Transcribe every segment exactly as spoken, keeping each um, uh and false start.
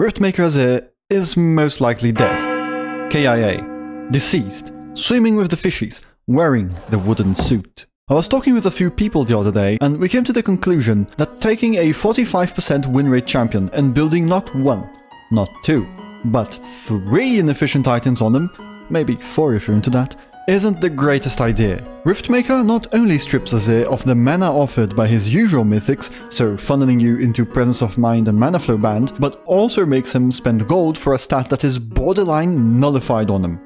Riftmaker Azir is most likely dead, K I A, deceased, swimming with the fishies, wearing the wooden suit. I was talking with a few people the other day and we came to the conclusion that taking a forty-five percent win rate champion and building not one, not two, but three inefficient items on them, maybe four if you're into that, isn't the greatest idea. Riftmaker not only strips Azir of the mana offered by his usual mythics, so funneling you into Presence of Mind and Mana Flow Band, but also makes him spend gold for a stat that is borderline nullified on him.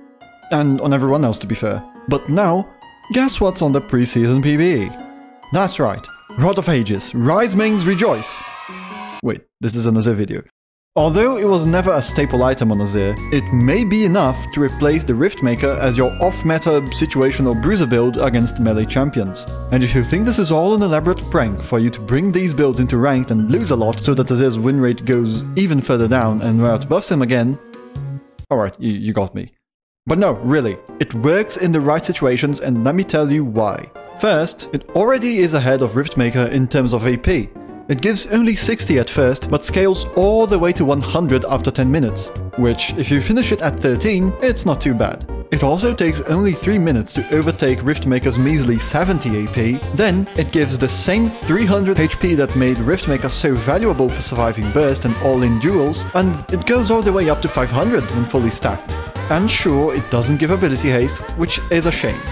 And on everyone else to be fair. But now, guess what's on the preseason P B E? That's right, Rod of Ages, Rise Mings rejoice! Wait, this is an Azir video. Although it was never a staple item on Azir, it may be enough to replace the Riftmaker as your off-meta situational bruiser build against melee champions. And if you think this is all an elaborate prank for you to bring these builds into ranked and lose a lot so that Azir's win rate goes even further down and Riot buffs him again... Alright, you, you got me. But no, really, it works in the right situations and let me tell you why. First, it already is ahead of Riftmaker in terms of A P. It gives only sixty at first, but scales all the way to one hundred after ten minutes, which, if you finish it at thirteen, it's not too bad. It also takes only three minutes to overtake Riftmaker's measly seventy A P, then it gives the same three hundred H P that made Riftmaker so valuable for surviving burst and all-in duels, and it goes all the way up to five hundred when fully stacked. And sure, it doesn't give ability haste, which is a shame.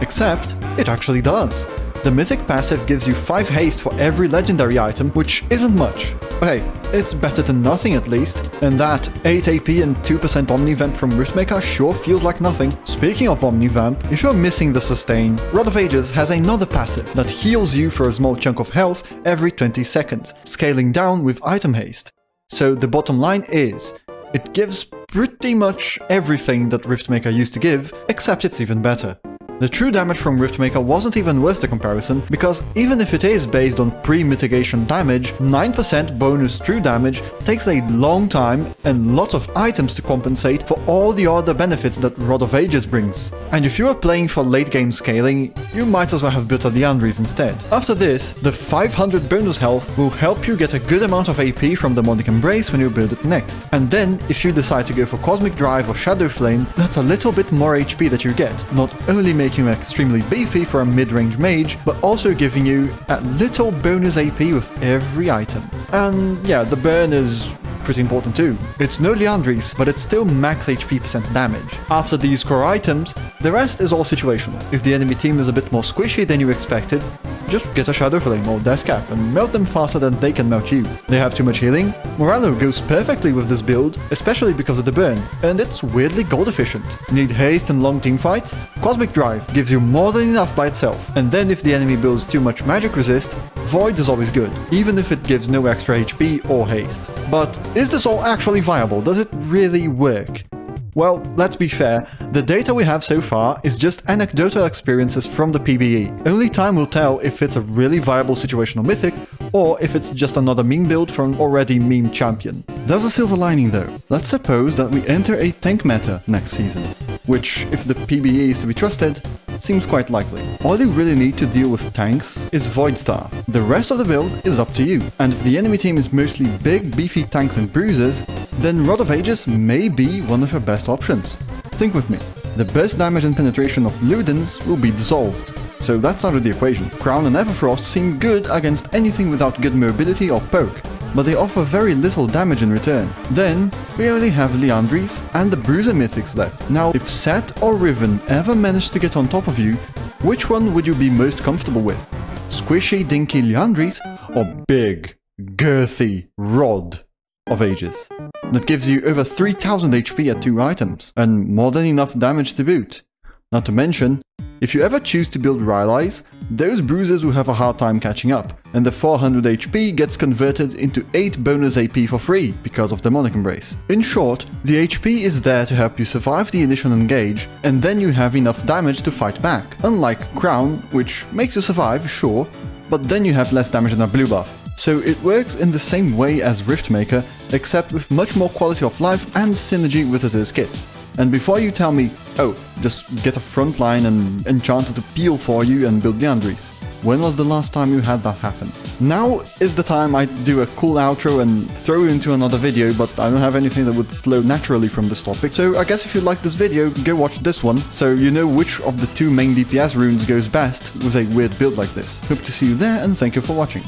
Except, it actually does. The mythic passive gives you five haste for every legendary item, which isn't much. But hey, it's better than nothing at least, and that eight A P and two percent Omnivamp from Riftmaker sure feels like nothing. Speaking of Omnivamp, if you're missing the sustain, Rod of Ages has another passive that heals you for a small chunk of health every twenty seconds, scaling down with item haste. So the bottom line is, it gives pretty much everything that Riftmaker used to give, except it's even better. The true damage from Riftmaker wasn't even worth the comparison, because even if it is based on pre-mitigation damage, nine percent bonus true damage takes a long time and lots of items to compensate for all the other benefits that Rod of Ages brings. And if you are playing for late game scaling, you might as well have built a Liandry's instead. After this, the five hundred bonus health will help you get a good amount of A P from Demonic Embrace when you build it next. And then, if you decide to go for Cosmic Drive or Shadowflame, that's a little bit more H P that you get, not only making making you extremely beefy for a mid-range mage, but also giving you a little bonus A P with every item. And yeah, the burn is pretty important too. It's no Liandry's, but it's still max H P percent damage. After these core items, the rest is all situational. If the enemy team is a bit more squishy than you expected, just get a Shadowflame or Deathcap and melt them faster than they can melt you. They have too much healing? Morello goes perfectly with this build, especially because of the burn, and it's weirdly gold efficient. Need haste and long teamfights? Cosmic Drive gives you more than enough by itself. And then if the enemy builds too much magic resist, Void is always good, even if it gives no extra H P or haste. But is this all actually viable? Does it really work? Well, let's be fair, the data we have so far is just anecdotal experiences from the P B E. Only time will tell if it's a really viable situational mythic, or if it's just another meme build from an already meme champion. There's a silver lining though. Let's suppose that we enter a tank meta next season, which, if the P B E is to be trusted, seems quite likely. All you really need to deal with tanks is Void Staff. The rest of the build is up to you, and if the enemy team is mostly big, beefy tanks and bruisers, then Rod of Ages may be one of your best options. Think with me, the burst damage and penetration of Ludens will be dissolved, so that's out of the equation. Crown and Everfrost seem good against anything without good mobility or poke, but they offer very little damage in return. Then, we only have Liandry's and the bruiser mythics left. Now, if Set or Riven ever managed to get on top of you, which one would you be most comfortable with? Squishy, dinky Liandry's or big, girthy Rod of Ages? That gives you over three thousand H P at two items, and more than enough damage to boot. Not to mention, if you ever choose to build Rylai's, those bruisers will have a hard time catching up, and the four hundred H P gets converted into eight bonus A P for free because of Demonic Embrace. In short, the H P is there to help you survive the initial engage, and then you have enough damage to fight back. Unlike Crown, which makes you survive, sure, but then you have less damage than a blue buff. So it works in the same way as Riftmaker, except with much more quality of life and synergy with Azir's kit. And before you tell me, oh, just get a frontline and enchanted to peel for you and build Liandry's. When was the last time you had that happen? Now is the time I do a cool outro and throw you into another video, but I don't have anything that would flow naturally from this topic, so I guess if you like this video, go watch this one, so you know which of the two main D P S runes goes best with a weird build like this. Hope to see you there, and thank you for watching.